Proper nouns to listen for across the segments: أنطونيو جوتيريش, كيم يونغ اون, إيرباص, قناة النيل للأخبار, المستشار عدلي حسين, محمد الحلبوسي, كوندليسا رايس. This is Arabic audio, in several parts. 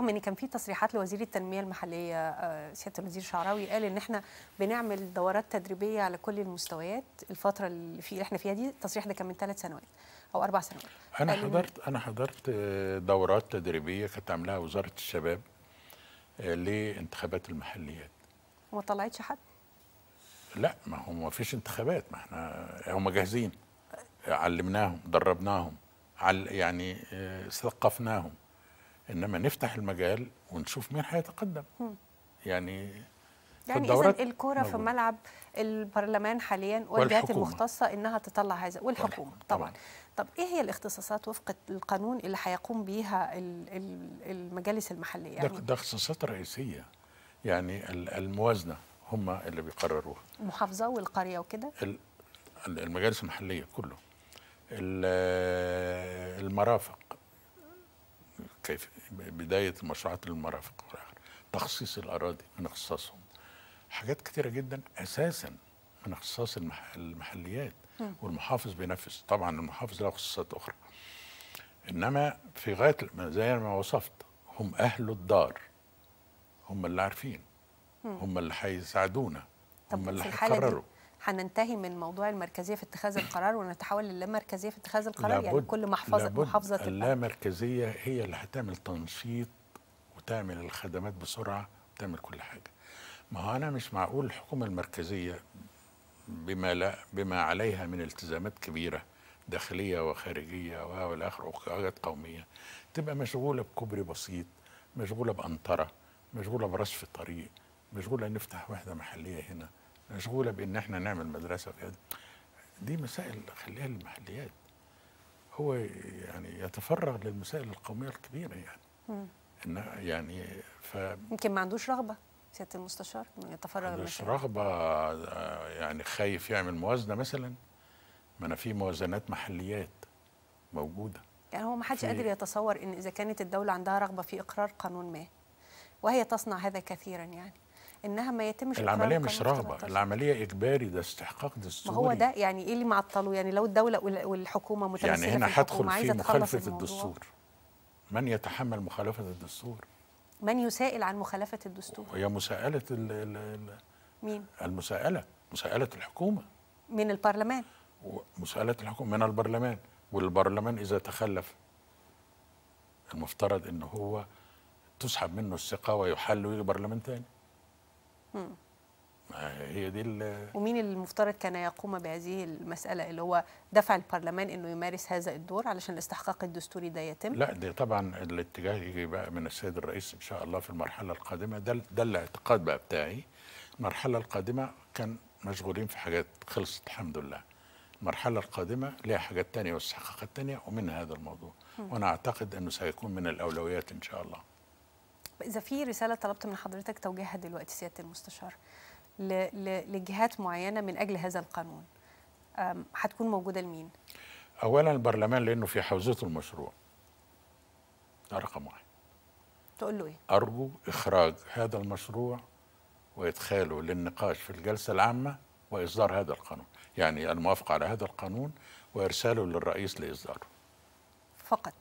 رغم ان كان في تصريحات لوزير التنميه المحليه سياده الوزير شعراوي قال ان احنا بنعمل دورات تدريبيه على كل المستويات الفتره اللي احنا فيها دي، التصريح ده كان من 3 سنوات او 4 سنوات. انا حضرت دورات تدريبيه كانت عاملاها وزاره الشباب لانتخابات المحليات. وما طلعتش حد؟ لا، ما هو ما فيش انتخابات، ما احنا هم جاهزين، علمناهم دربناهم يعني ثقفناهم، انما نفتح المجال ونشوف مين هيتقدم. يعني اذا الكوره في ملعب البرلمان حاليا والجهات المختصه انها تطلع هذا، والحكومه طبعا. طب ايه هي الاختصاصات وفق القانون اللي هيقوم بيها المجالس المحليه؟ يعني ده اختصاصات رئيسيه، يعني الموازنه هم اللي بيقرروها، المحافظه والقريه وكده، المجالس المحليه كله، المرافق، كيف بداية مشروعات المرافق والآخر، تخصيص الأراضي من اختصاصهم، حاجات كتيرة جدا أساسا من اختصاص المحليات. والمحافظ بينفذ، طبعا المحافظ له اختصاصات أخرى، إنما في غاية زي ما وصفت هم أهل الدار، هم اللي عارفين، هم اللي هيساعدونا، هم اللي هيقرروا. هننتهي من موضوع المركزيه في اتخاذ القرار ونتحول للامركزيه في اتخاذ القرار، يعني كل محافظه اللامركزيه هي اللي هتعمل تنشيط وتعمل الخدمات بسرعه وتعمل كل حاجه. ما هو انا مش معقول الحكومه المركزيه بما عليها من التزامات كبيره داخليه وخارجيه والاخر وحاجات قوميه تبقى مشغوله بكوبري بسيط، مشغوله بانطره، مشغوله برصف طريق، مشغوله نفتح وحده محليه هنا، مشغوله بان احنا نعمل مدرسه في هذا. دي مسائل خليها للمحليات، هو يعني يتفرغ للمسائل القوميه الكبيره يعني. يمكن ما عندوش رغبه سياده المستشار انه يتفرغ للمسائل، مش رغبه يعني، خايف يعمل موازنه مثلا. ما انا في موازنات محليات موجوده، يعني هو ما حدش قادر يتصور ان اذا كانت الدوله عندها رغبه في اقرار قانون ما، وهي تصنع هذا كثيرا، يعني انها ما يتمش العمليه، مش رغبه، العمليه اجباري، ده استحقاق دستوري. ما هو ده يعني ايه اللي معطله؟ يعني لو الدوله والحكومه متمسكه يعني هنا هدخل في مخالفه الدستور، من يتحمل مخالفه الدستور؟ من يسائل عن مخالفه الدستور؟ وهي مساءله مين؟ مساءله الحكومه من البرلمان، مساءله الحكومه من البرلمان، والبرلمان اذا تخلف المفترض ان هو تسحب منه الثقه ويحل ويجي برلمان ثاني. هي دي ومين المفترض كان يقوم بهذه المسألة اللي هو دفع البرلمان انه يمارس هذا الدور علشان الاستحقاق الدستوري ده يتم؟ لا، ده طبعا الاتجاه يجي بقى من السيد الرئيس ان شاء الله في المرحلة القادمة. ده الاعتقاد بقى بتاعي. المرحلة القادمة كان مشغولين في حاجات خلصت الحمد لله، المرحلة القادمة ليها حاجات تانية واستحقاقات تانية ومن هذا الموضوع. وانا اعتقد انه سيكون من الاولويات ان شاء الله. إذا في رسالة طلبت من حضرتك توجيهها دلوقتي سيادة المستشار لجهات معينة من أجل هذا القانون، هتكون موجودة لمين؟ أولا البرلمان، لأنه في حوزته المشروع، ده رقم واحد. تقول له إيه؟ أرجو إخراج هذا المشروع وإدخاله للنقاش في الجلسة العامة وإصدار هذا القانون، يعني الموافقة على هذا القانون وإرساله للرئيس لإصداره. فقط.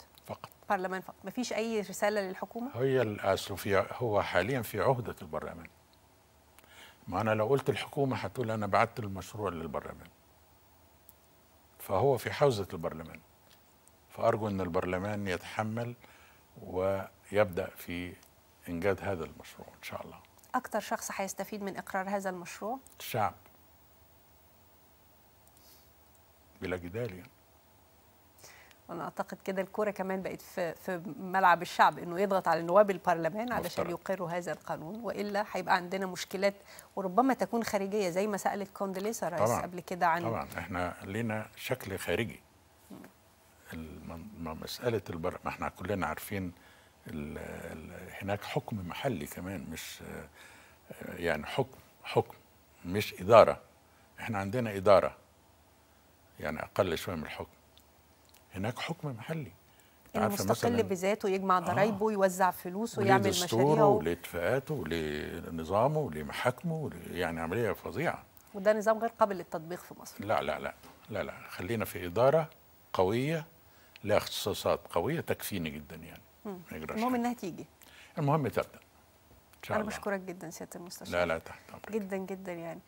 برلمان فقط، مفيش أي رسالة للحكومة؟ هي الأصل هو حاليا في عهدة البرلمان. ما أنا لو قلت الحكومة هتقول أنا بعت المشروع للبرلمان. فهو في حوزة البرلمان. فأرجو أن البرلمان يتحمل ويبدأ في إنجاز هذا المشروع إن شاء الله. أكتر شخص هيستفيد من إقرار هذا المشروع؟ الشعب. بلا جدال يعني. وانا اعتقد كده الكوره كمان بقت في ملعب الشعب، انه يضغط على نواب البرلمان علشان يقروا هذا القانون، والا هيبقى عندنا مشكلات وربما تكون خارجيه زي ما سالت كوندليسا رايس قبل كده عن طبعا احنا لينا شكل خارجي. مساله ما احنا كلنا عارفين هناك حكم محلي كمان، مش يعني حكم مش اداره. احنا عندنا اداره يعني اقل شويه من الحكم، هناك حكم محلي مستقل بذاته، يجمع ضرايبه ويوزع فلوسه ويعمل مشاريعه ودستوره ولاتفاقاته ولنظامه ولمحاكمه، يعني عمليه فظيعه. وده نظام غير قابل للتطبيق في مصر. لا لا لا لا لا، خلينا في اداره قويه لها اختصاصات قويه تكفيني جدا يعني. المهم انها تيجي المهم تبدأ. أنا بشكرك جدا سيادة المستشار. لا تحت أمرك. جدا يعني.